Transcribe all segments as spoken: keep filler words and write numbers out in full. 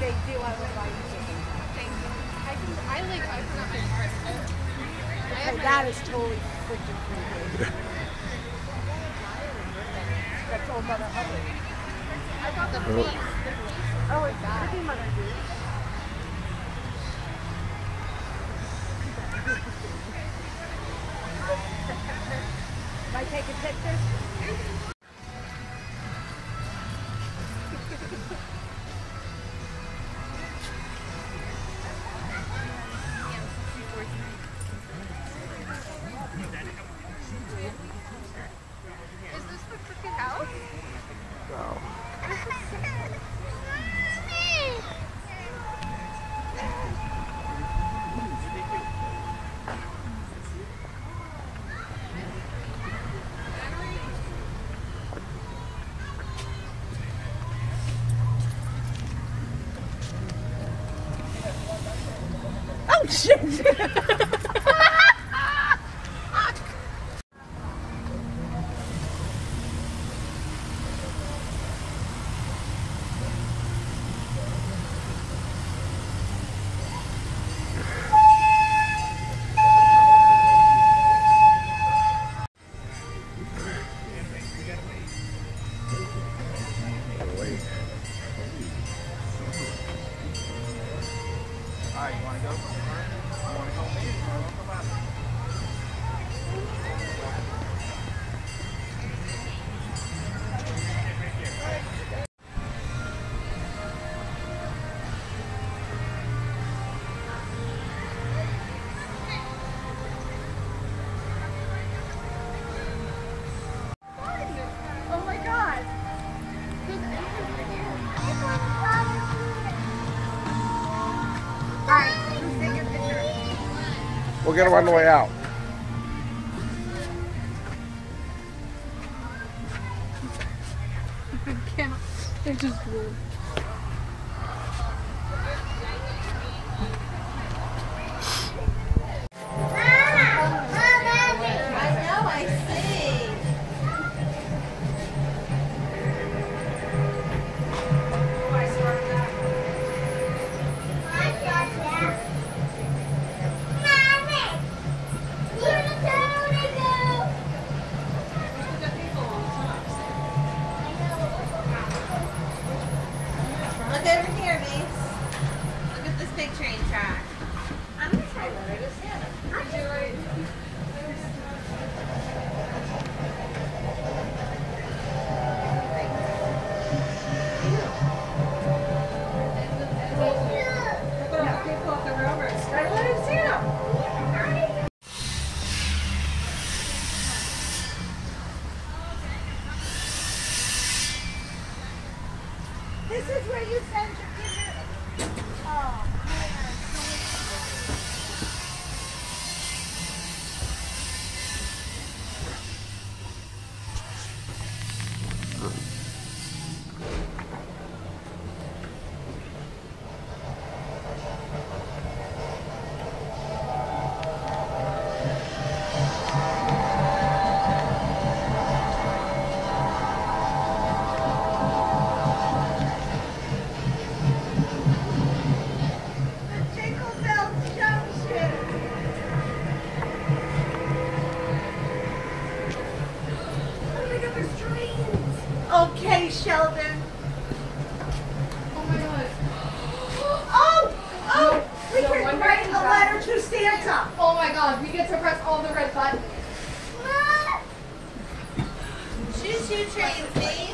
they do. I would like to. Thank you. I think I like. I forgot my card. Okay, that is totally freaking creepy. That's all Mother Hubbard. I thought the face. The face. Oh, it's pretty Mother Hubbard. I take a picture? Is this the crooked house? No. Shit! We'll get her on the way out. I can't. They're just weird. This is where you send your kids. Oh, okay, Sheldon. Oh my God. Oh! Oh! No, we no can write a letter to Santa. Oh my God, we get to press all the red buttons. Ah. Choo-choo train, please.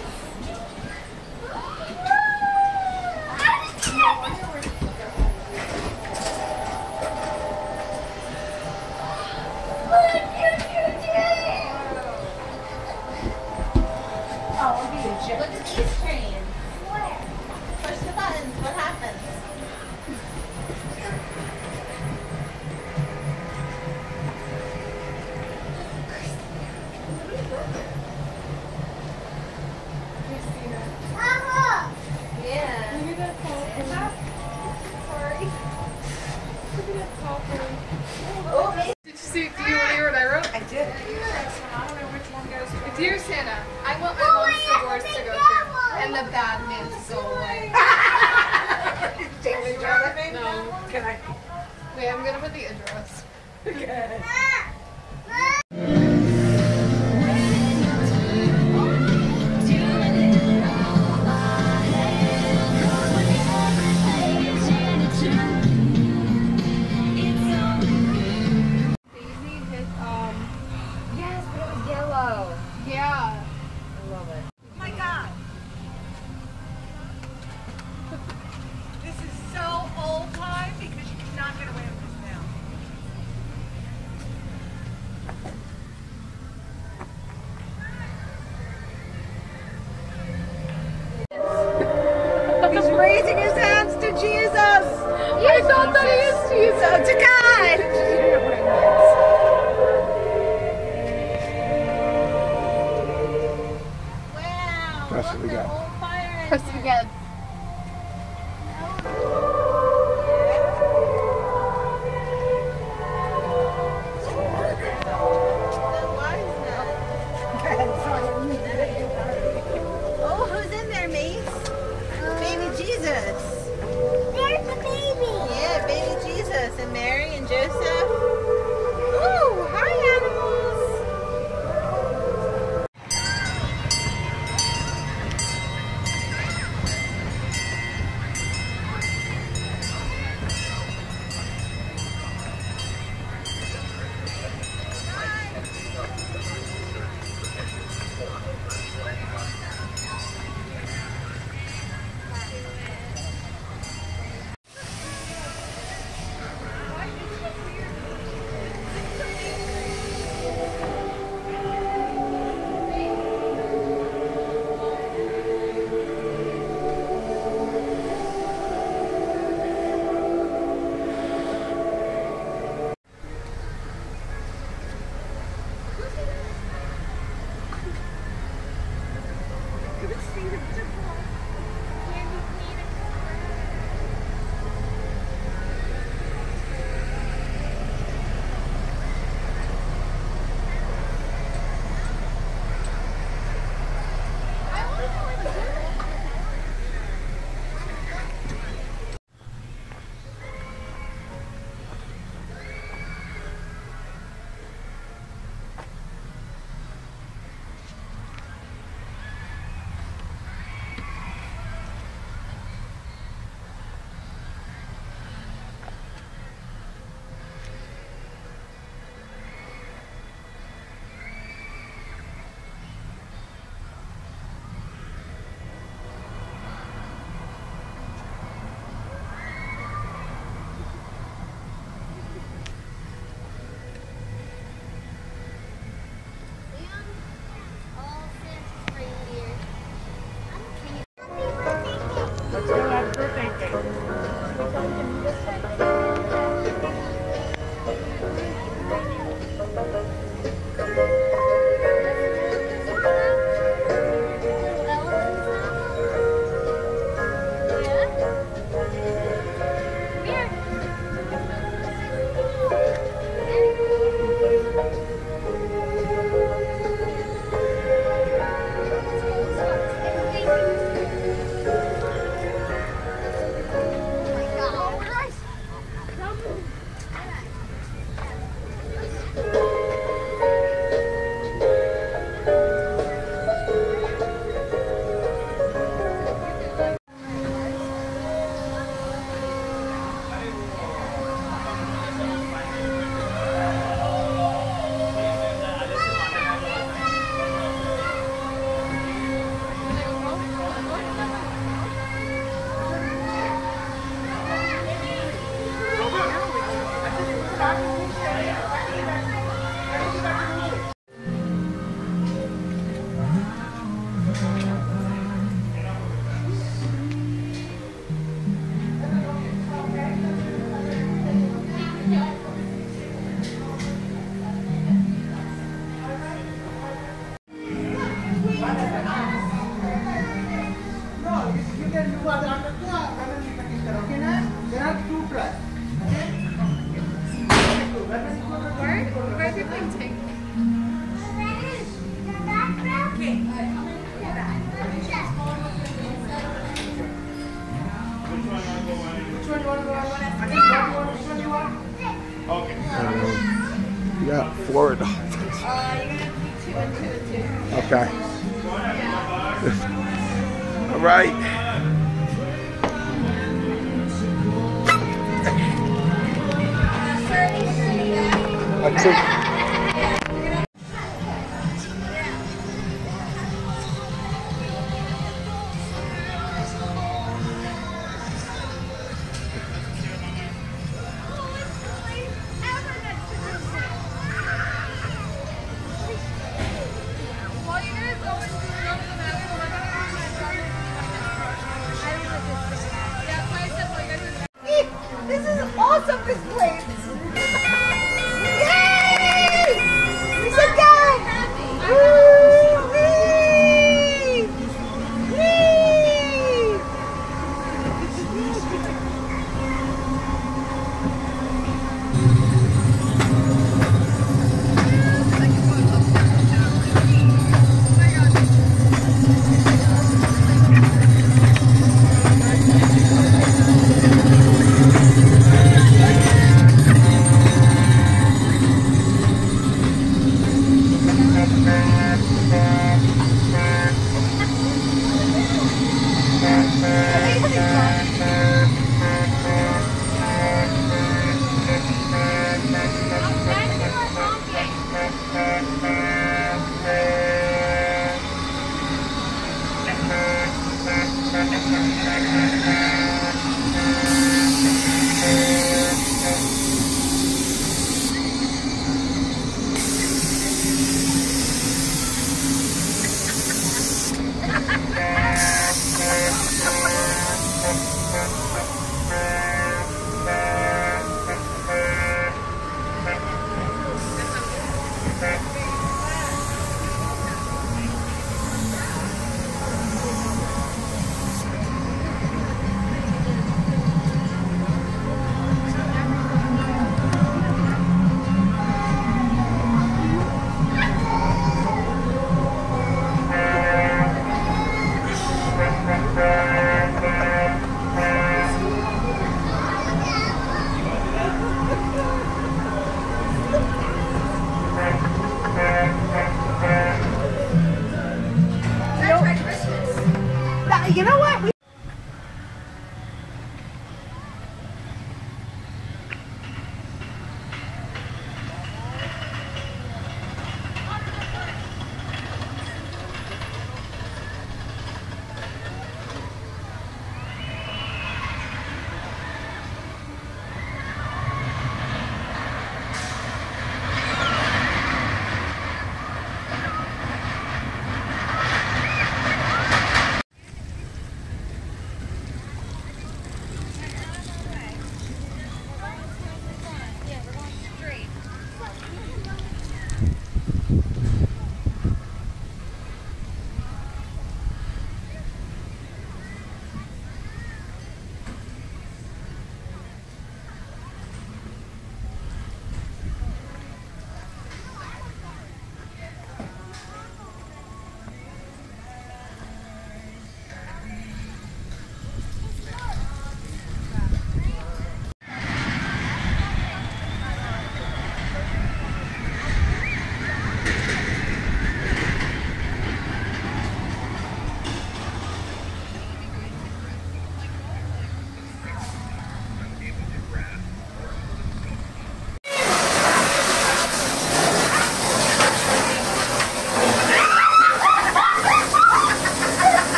Look at these trains. Where? Push the buttons. What happens? Wait, I'm gonna put the address. Okay. Press it again. Press it again. Oh, who's in there, Mace? Um, baby Jesus. There's the baby. Yeah, baby Jesus and Mary and Joseph. Oh, hi, animals. Okay. Um, yeah, Florida. Uh, you're gonna have to do two and two and two. Okay. Yeah. All right. That's it. This is awesome, this place. Thank you.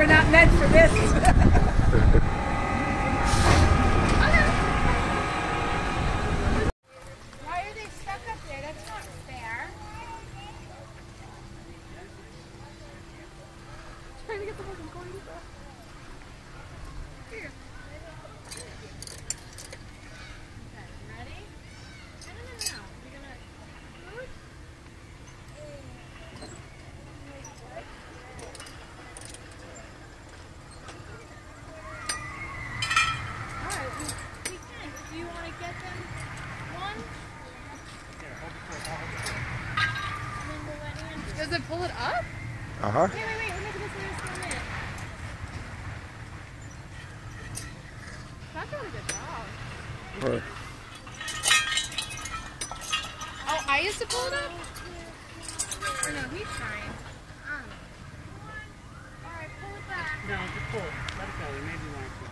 we're not meant for this. Why are they stuck up there? That's not fair. I'm trying to get the fucking corn back. Here. Does it pull it up? Uh huh. Wait, wait, wait. We're making this noise for a minute. That's not a good job. Right. Oh, I used to pull it up? Or no, he's trying. Um. Alright, pull it back. No, just pull it. Let it go. We maybe want to pull it.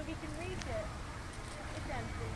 You can reach it. It's empty.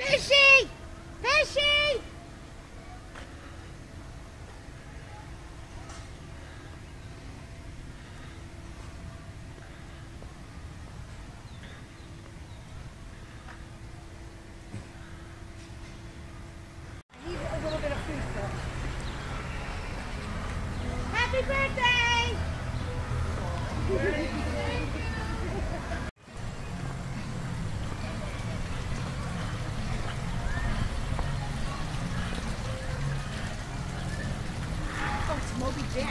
Fishy! Fishy! I need a little bit of food though. Happy birthday! Moby Dick.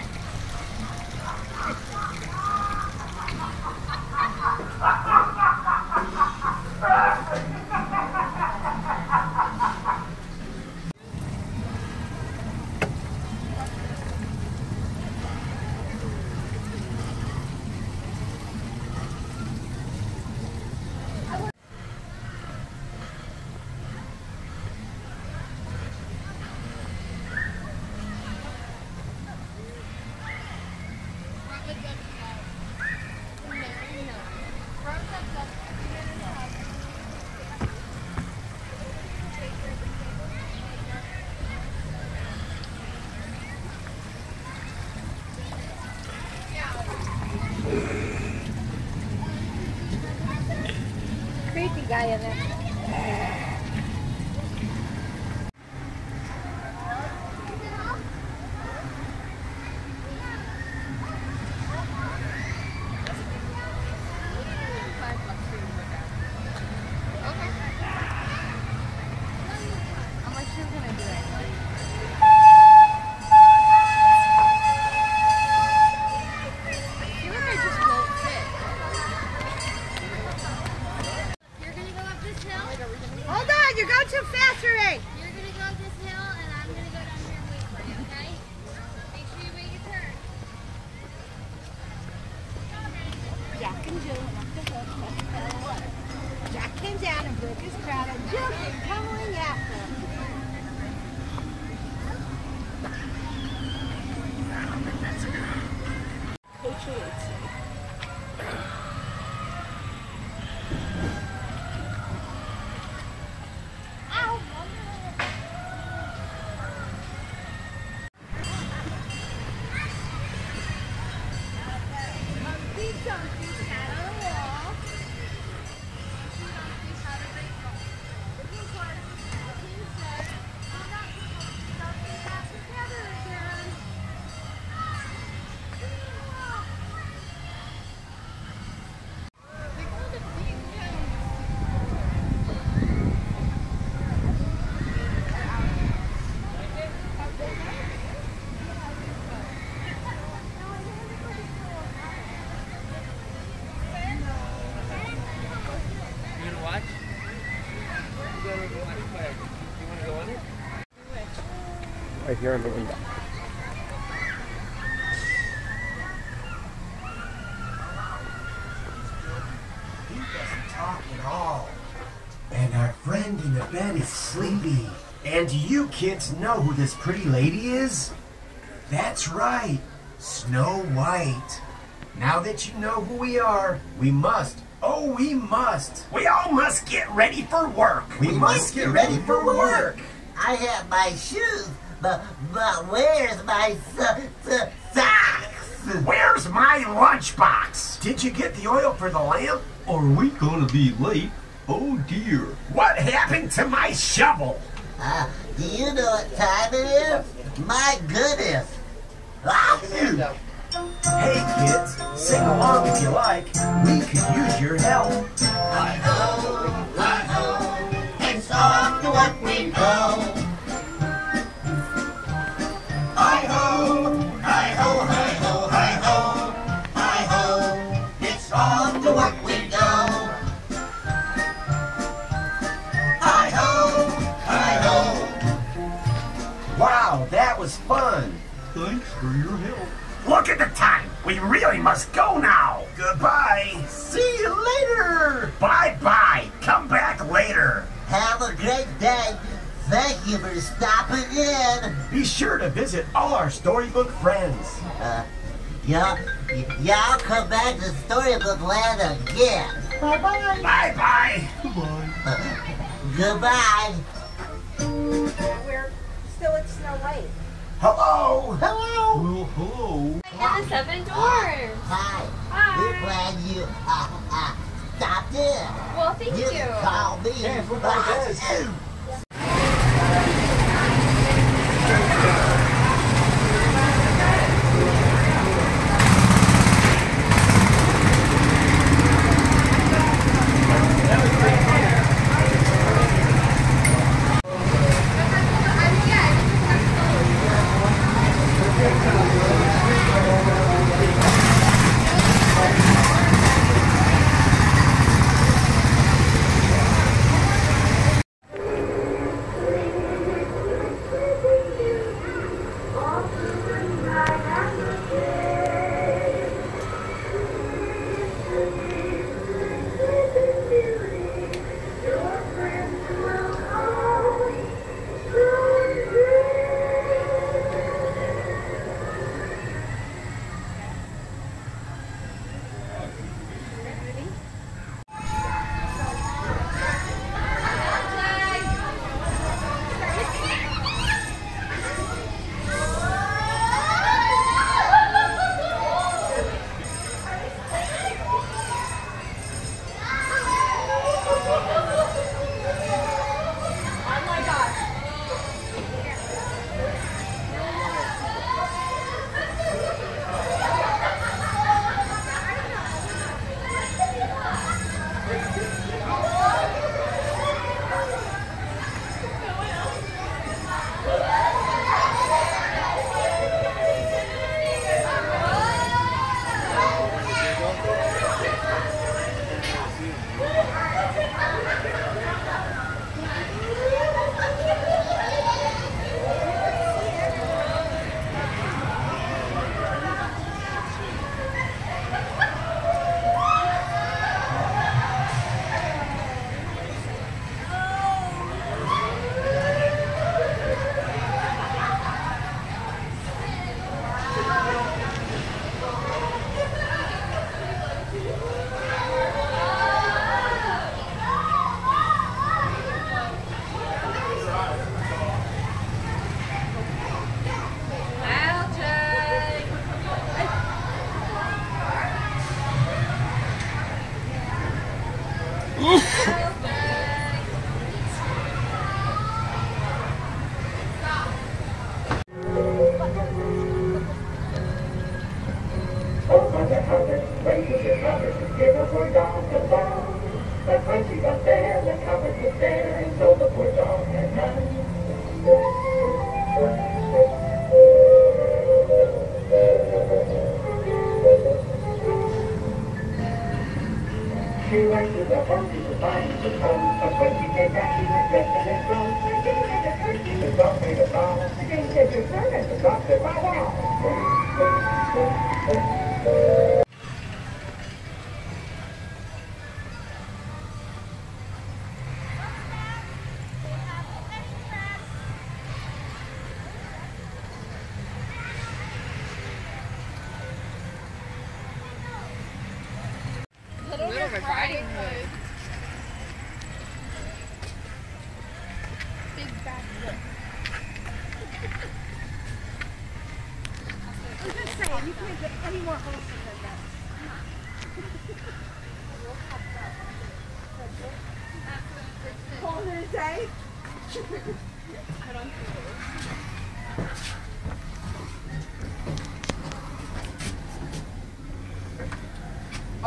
Creepy guy in there. Unless you're gonna do it. right here in the window. He doesn't talk at all. And our friend in the bed is sleepy. And do you kids know who this pretty lady is? That's right, Snow White. Now that you know who we are, we must, oh we must, we all must get ready for work. We, we must, must get, get ready, ready for work. work. I have my shoes, but, but where's my socks? Where's my lunchbox? Did you get the oil for the lamp? Are we gonna be late? Oh dear. What happened to my shovel? Uh, do you know what time it is? My goodness. Ah, hey kids, sing along if you like. We could use your help. Hi-ho, hi-ho, it's on to what we know. Hi-ho, hi-ho, hi-ho, hi-ho, hi-ho, it's on to what we know. Hi-ho, hi-ho. Wow, that was fun. Thanks for your help. Look at the time. We really must go now. Goodbye. See you later. Bye-bye. Come back later. Have a great day. Thank you for stopping in. Be sure to visit all our Storybook friends. Uh, y'all, y'all come back to Storybook Land again. Bye-bye. Bye-bye. Goodbye. Uh, goodbye. We're still at Snow White. Hello! Hello! Well, hello! I got the seven dwarves! Hi! Hi! We're glad you uh, uh, stopped in! Well, thank you! You called me! Yes, we're glad it is! The dog made a ball. 这是真的是装饰花瓣。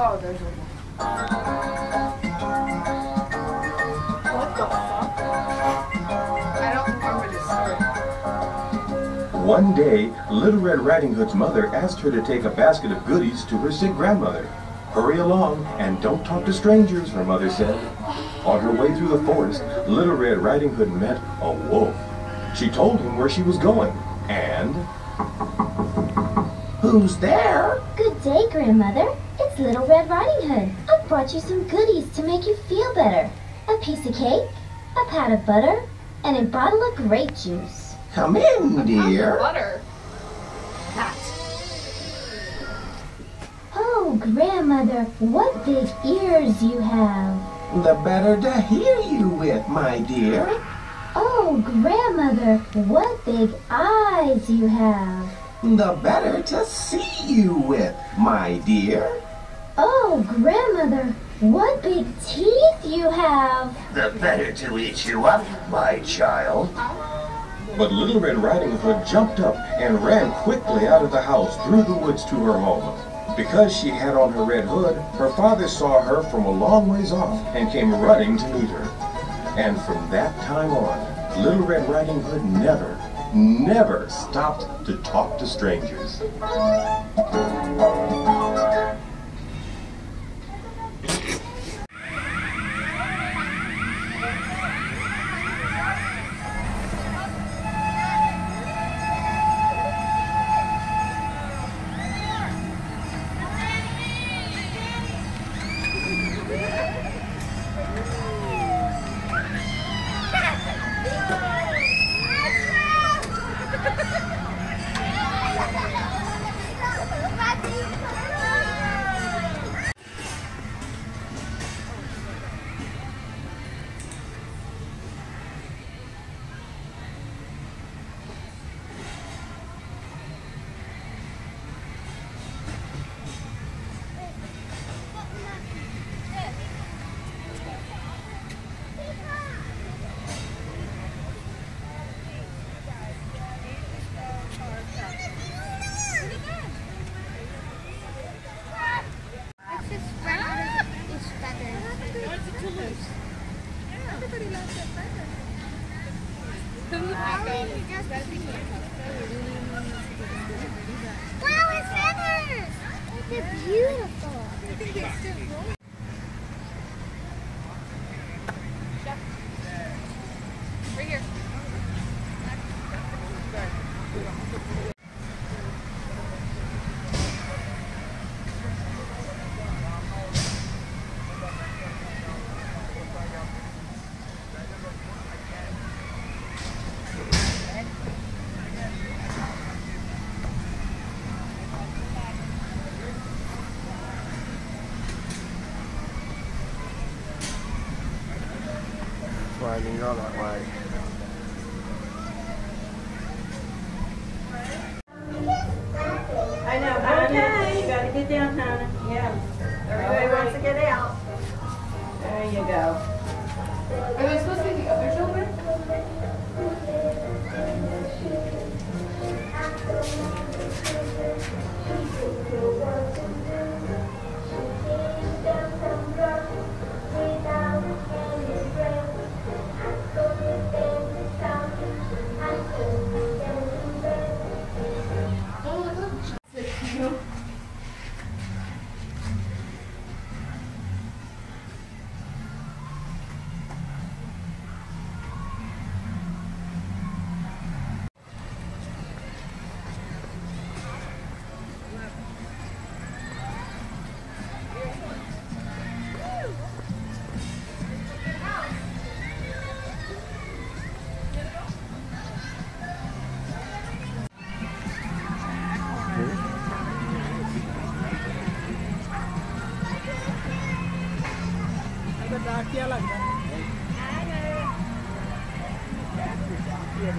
Oh, there's one. What the fuck? I don't remember this story. One day, Little Red Riding Hood's mother asked her to take a basket of goodies to her sick grandmother. Hurry along and don't talk to strangers, her mother said. On her way through the forest, Little Red Riding Hood met a wolf. She told him where she was going, and... Who's there? Good day, Grandmother. It's Little Red Riding Hood. I've brought you some goodies to make you feel better. A piece of cake, a pat of butter, and a bottle of grape juice. Come in, dear. A pat of butter. That. Oh, Grandmother, what big ears you have. The better to hear you with, my dear. Oh, Grandmother, what big eyes you have. The better to see you with, my dear. Oh, Grandmother, what big teeth you have! The better to eat you up, my child. But Little Red Riding Hood jumped up and ran quickly out of the house through the woods to her home. Because she had on her red hood, her father saw her from a long ways off and came running to meet her. And from that time on, Little Red Riding Hood never, never stopped to talk to strangers. I can go that way. I know, Hannah. Okay. You gotta get down, Hannah. Yeah. Everybody right. wants to get out. There you go. Are they supposed to be the other children? Thank you. Where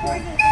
do you get this?